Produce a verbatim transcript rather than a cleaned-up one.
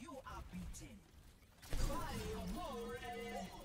You are beaten by your moral.